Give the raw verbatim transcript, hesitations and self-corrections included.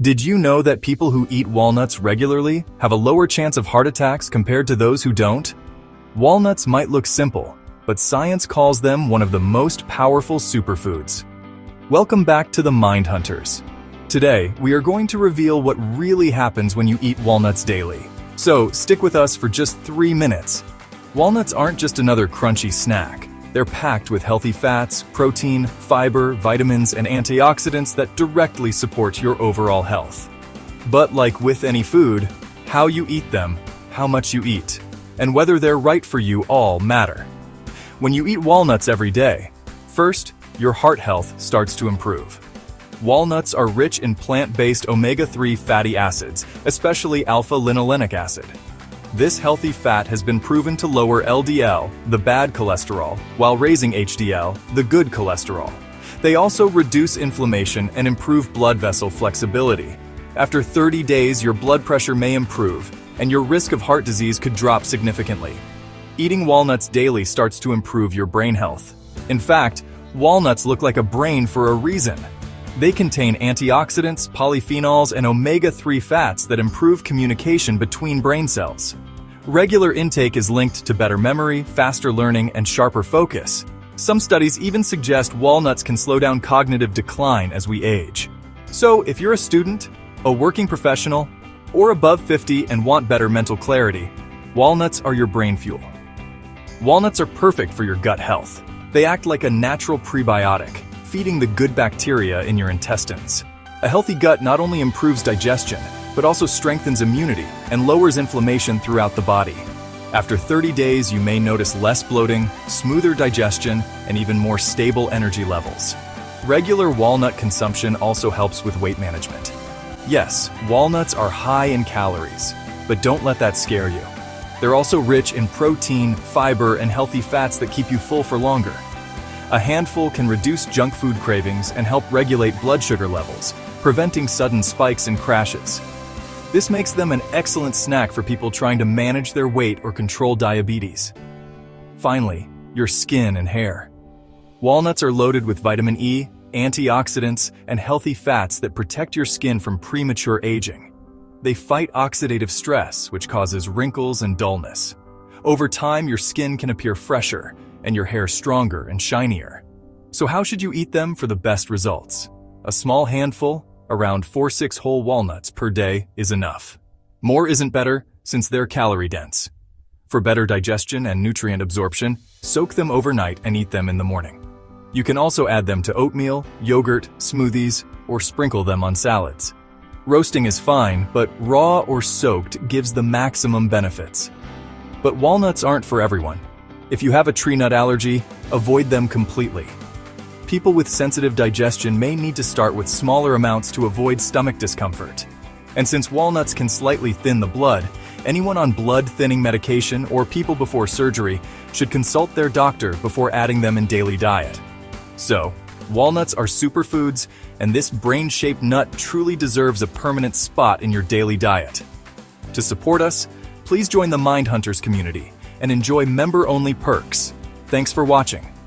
Did you know that people who eat walnuts regularly have a lower chance of heart attacks compared to those who don't? Walnuts might look simple, but science calls them one of the most powerful superfoods. Welcome back to The Mindhunters. Today, we are going to reveal what really happens when you eat walnuts daily. So, stick with us for just three minutes. Walnuts aren't just another crunchy snack. They're packed with healthy fats, protein, fiber, vitamins, and antioxidants that directly support your overall health. But like with any food, how you eat them, how much you eat, and whether they're right for you all matter. When you eat walnuts every day, first, your heart health starts to improve. Walnuts are rich in plant-based omega three fatty acids, especially alpha-linolenic acid. This healthy fat has been proven to lower L D L, the bad cholesterol, while raising H D L, the good cholesterol. They also reduce inflammation and improve blood vessel flexibility. After thirty days, your blood pressure may improve, and your risk of heart disease could drop significantly. Eating walnuts daily starts to improve your brain health. In fact, walnuts look like a brain for a reason. They contain antioxidants, polyphenols, and omega three fats that improve communication between brain cells. Regular intake is linked to better memory, faster learning, and sharper focus. Some studies even suggest walnuts can slow down cognitive decline as we age. So, if you're a student, a working professional, or above fifty and want better mental clarity, walnuts are your brain fuel. Walnuts are perfect for your gut health. They act like a natural prebiotic, feeding the good bacteria in your intestines. A healthy gut not only improves digestion, but also strengthens immunity and lowers inflammation throughout the body. After thirty days, you may notice less bloating, smoother digestion, and even more stable energy levels. Regular walnut consumption also helps with weight management. Yes, walnuts are high in calories, but don't let that scare you. They're also rich in protein, fiber, and healthy fats that keep you full for longer. A handful can reduce junk food cravings and help regulate blood sugar levels, preventing sudden spikes and crashes. This makes them an excellent snack for people trying to manage their weight or control diabetes. Finally, your skin and hair. Walnuts are loaded with vitamin E, antioxidants, and healthy fats that protect your skin from premature aging. They fight oxidative stress, which causes wrinkles and dullness. Over time, your skin can appear fresher, and your hair stronger and shinier. So how should you eat them for the best results? A small handful, around four to six whole walnuts per day, is enough. More isn't better, since they're calorie dense. For better digestion and nutrient absorption, soak them overnight and eat them in the morning. You can also add them to oatmeal, yogurt, smoothies, or sprinkle them on salads. Roasting is fine, but raw or soaked gives the maximum benefits. But walnuts aren't for everyone. If you have a tree nut allergy, avoid them completely. People with sensitive digestion may need to start with smaller amounts to avoid stomach discomfort. And since walnuts can slightly thin the blood, anyone on blood-thinning medication or people before surgery should consult their doctor before adding them in daily diet. So, walnuts are superfoods, and this brain-shaped nut truly deserves a permanent spot in your daily diet. To support us, please join the Mindhunters community and enjoy member-only perks. Thanks for watching.